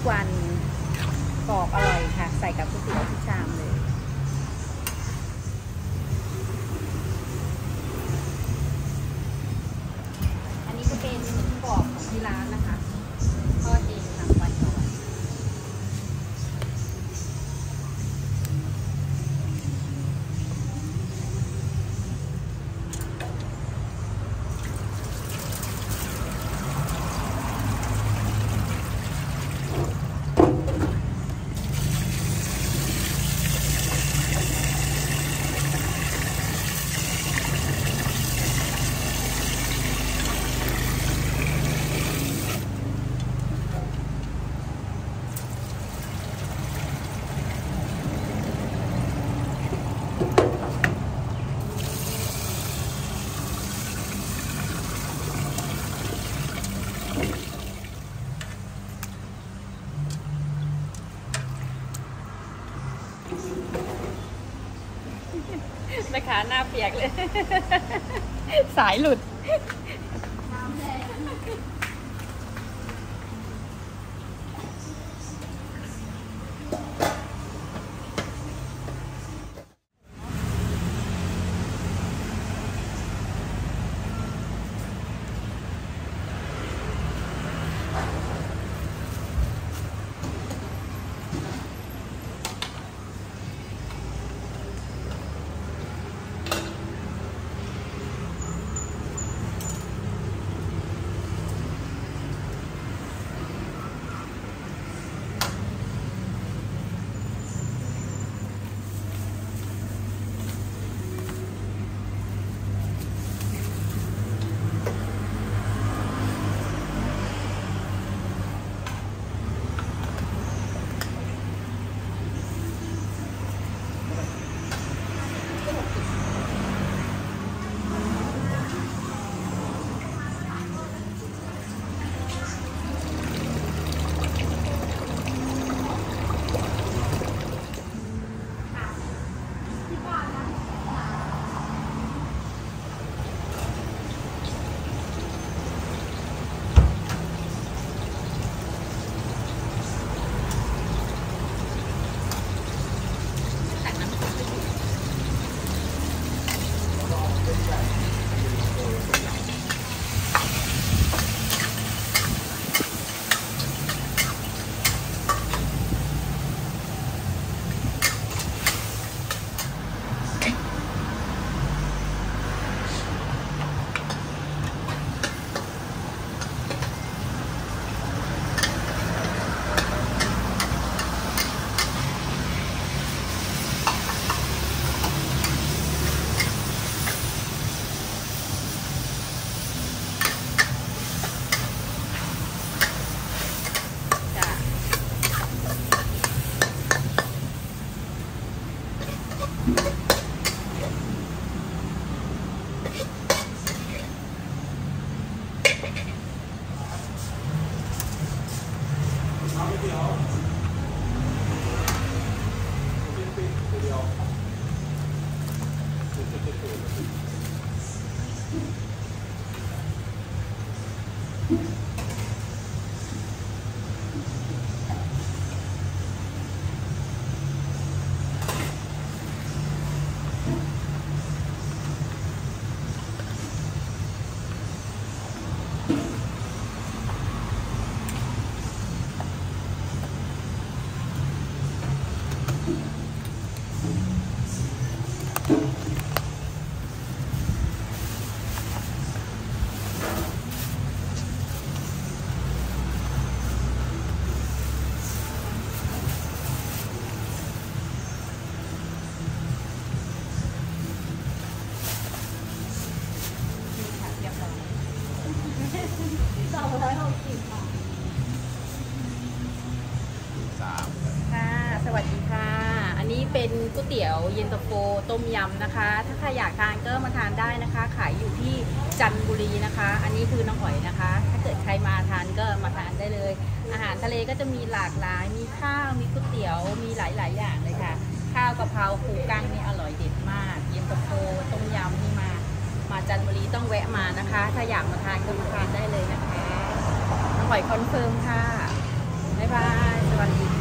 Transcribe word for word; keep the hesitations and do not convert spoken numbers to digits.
กวันกรอบอร่อยค่ะใส่กับก๋วยเตี๋ยวทุกชามเลยอันนี้จะเป็นหมูกรอบของที่ร้านนะคะทอดเองทำวันต่อวันแม่ค้าหน้าเปียกเลยสายหลุดเป็นก๋วยเตี๋ยวเย็นตาโฟต้มยำนะคะถ้าใครอยากทานก็มาทานได้นะคะขายอยู่ที่จันทบุรีนะคะอันนี้คือน้องหอยนะคะถ้าเกิดใครมาทานก็มาทานได้เลยอาหารทะเลก็จะมีหลากหลายมีข้าวมีก๋วยเตี๋ยวมีหลายๆอย่างเลยค่ะข้าวกะเพราปูกั้งนี่อร่อยเด็ดมากเย็นตาโฟต้มยำนี่มามาจันทบุรีต้องแวะมานะคะถ้าอยากมาทานก็มาทานได้เลยนะคะน้องหอยคอนเฟิร์มค่ะ บ๊ายบายสวัสดี